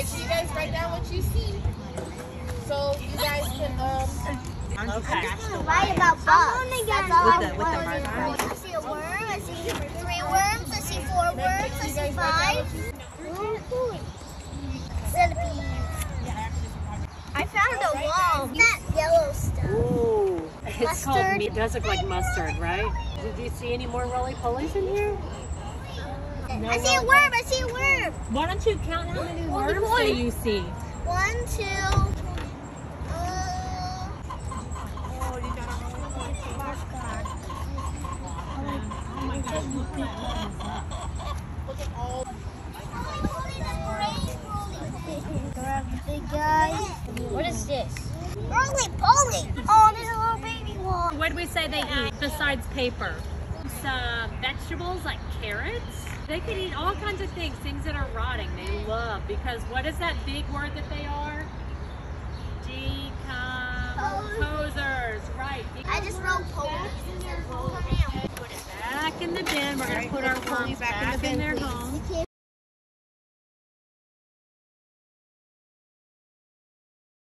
make sure you guys write down what you see, so you guys can okay. I'm just gonna write about bugs. I see a worm. I see 3 worms. I see 4 worms. I see 5. Centipedes. I found a wall. That yellow stuff. Ooh, it's called. It does look like mustard, right? Did you see any more roly-polies in here? No, I see a worm. I see a worm. Why don't you count how many worms do you see? 1, 2. Hey guys, what is this? Roly-poly! Oh, there's a little baby one. What do we say they eat besides paper? It's vegetables like carrots. They could eat all kinds of things, things that are rotting. They love, because what is that big word that they are? Decomposers, right. I just wrote poly. Put it back in the bin. We're going to put our worms back in their home.